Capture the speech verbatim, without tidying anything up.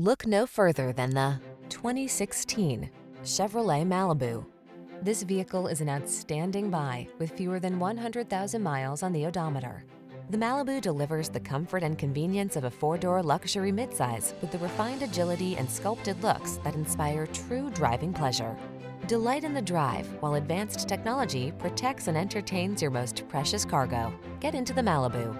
Look no further than the twenty sixteen Chevrolet Malibu. This vehicle is an outstanding buy with fewer than one hundred thousand miles on the odometer. The Malibu delivers the comfort and convenience of a four-door luxury midsize with the refined agility and sculpted looks that inspire true driving pleasure. Delight in the drive while advanced technology protects and entertains your most precious cargo. Get into the Malibu.